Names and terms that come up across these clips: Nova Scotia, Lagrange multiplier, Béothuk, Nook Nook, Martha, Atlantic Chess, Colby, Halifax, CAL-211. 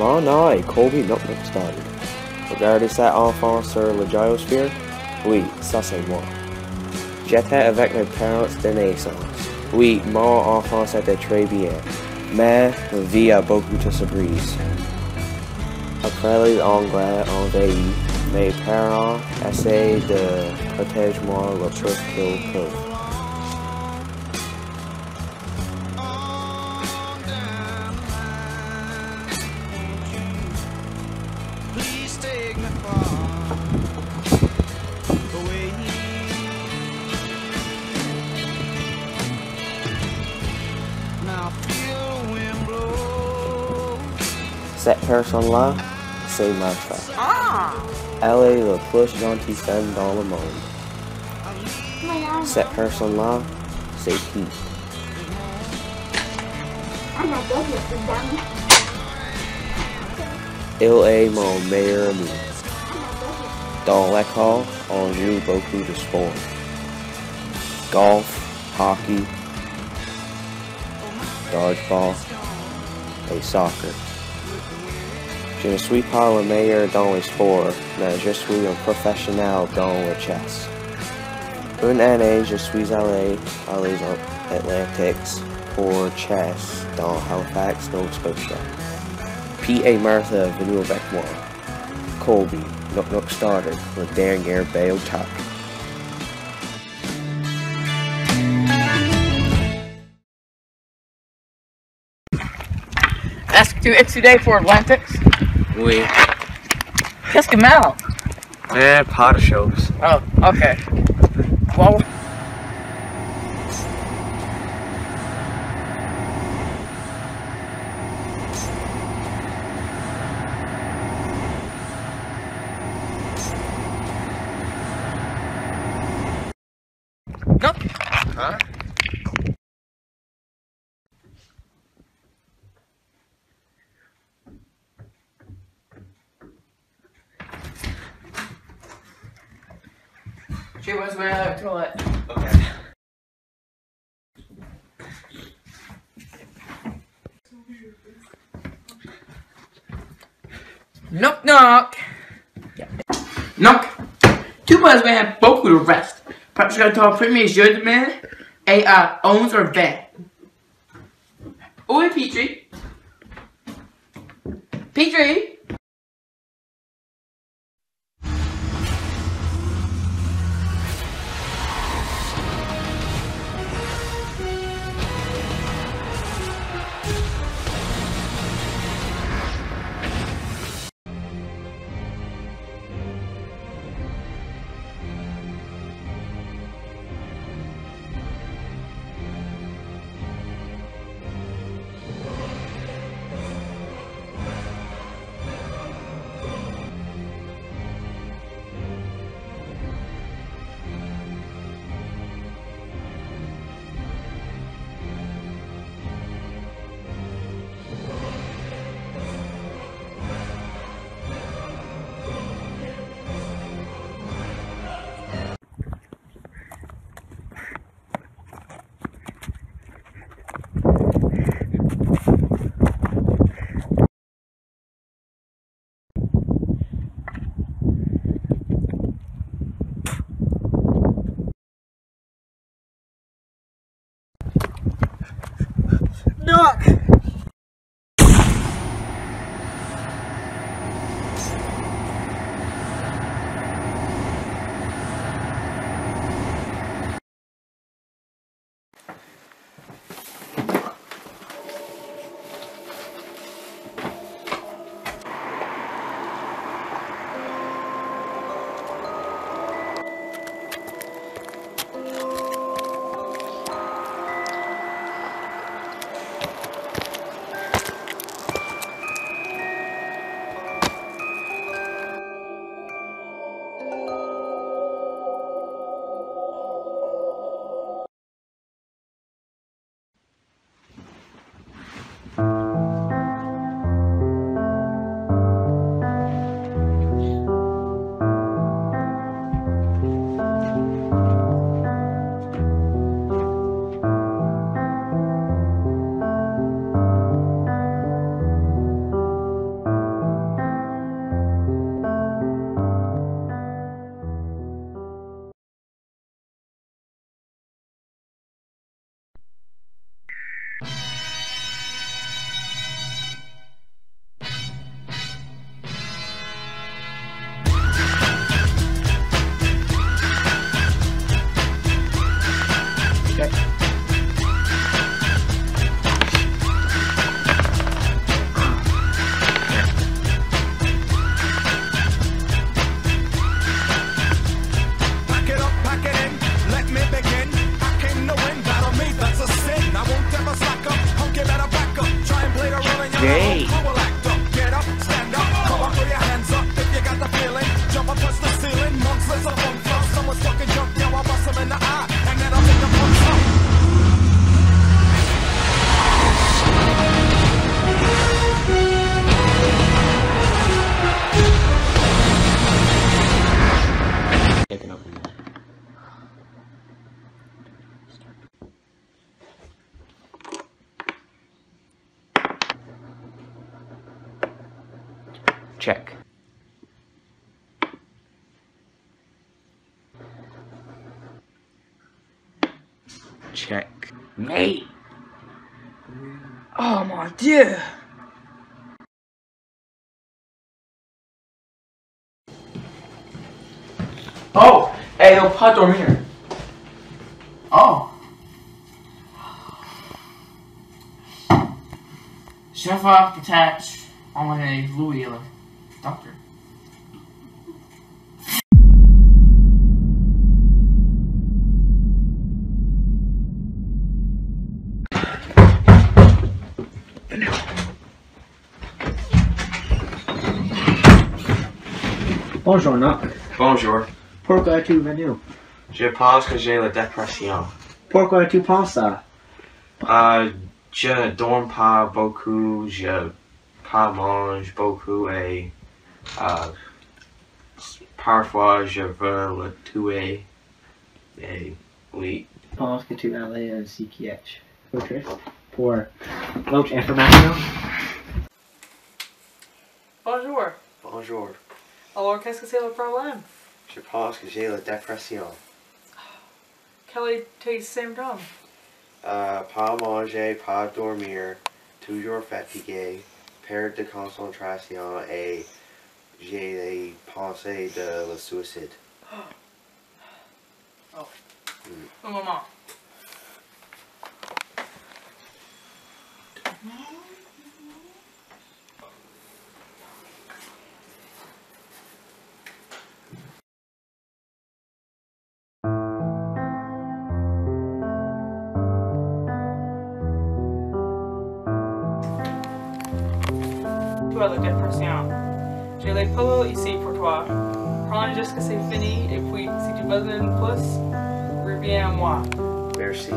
Mon eye, Colby, Nook Nook started. Regardez cet enfant sur le gyrosphere? Oui, ça c'est moi. J'étais avec mes parents de naissance. Oui, mon enfance était très bien. Mais ma vie a beaucoup de surprises. Après les Anglais envahis, mes parents essaient de protéger moi le plus qu'ils peuvent. Cette personne-là, c'est Martha. Elle est la plus gentille femme dans le monde. Cette personne-là, c'est Pete. Il est mon meilleur ami. Dans l'école, on joue beaucoup de sports. Golf, hockey, dodgeball et soccer. Je ne suis pas le meilleur dans les sports, mais je suis un professionnel dans le chess. Une année, je suis allé à les Atlantics pour chess dans Halifax, Nova Scotia. Pete et Martha sont venus avec moi. Colby, Nook Nook started, le dernier Béothuk. Est-ce que tu étudies pour Atlantics? Oui. Qu'est-ce que mal? Pas de choses. Oh, ok. Wow. Non. Huh? She was going to the toilet. Okay. Knock knock. Yeah. Knock. Tu vas avoir beaucoup de reste. Parce que ton premier jeu de main est à 11 ou 20. Où est Petrie? Petrie? check. Mate! Oh mon Dieu! Oh! Elle va pas dormir. Oh! Shove off the patch on a blue yellow doctor. Bonjour, Nook. Bonjour. Pourquoi es-tu venu? Je pense que j'ai la dépression. Pourquoi tu penses ça? Je ne dors pas beaucoup, je ne mange pas beaucoup et parfois je veux le tuer. Et oui. Je pense que tu vas aller au psychiatre. Ok. Pour l'autre information. Bonjour. Bonjour. Alors, qu'est-ce que c'est le problème? Je pense que j'ai la dépression. Quel est tes symptômes? Pas manger, pas dormir, toujours fatigué, perte de concentration et j'ai des pensées de le suicide. Oh. Mm. Un moment. La dépression. J'ai les polos ici pour toi. Prends jusqu'à c'est fini et puis si tu veux une plus, reviens à moi. Merci.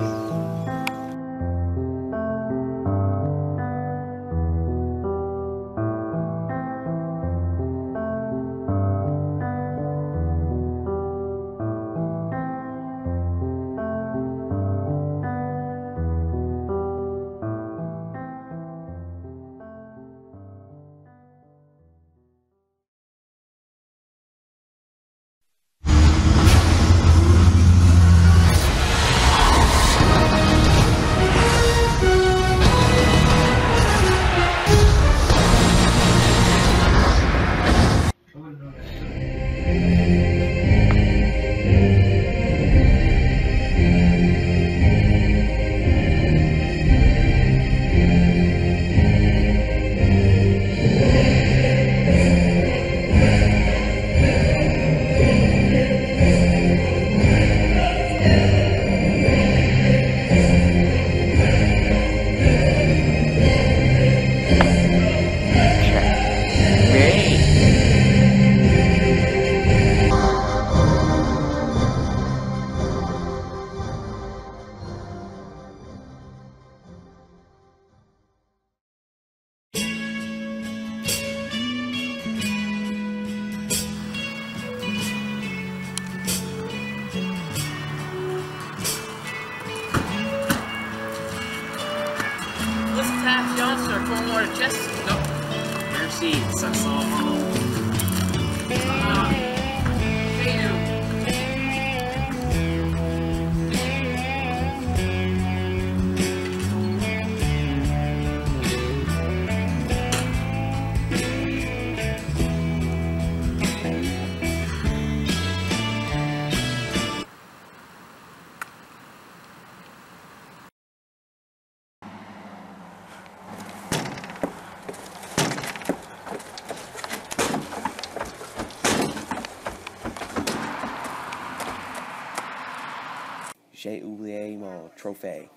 J'ai oublié mon trophée.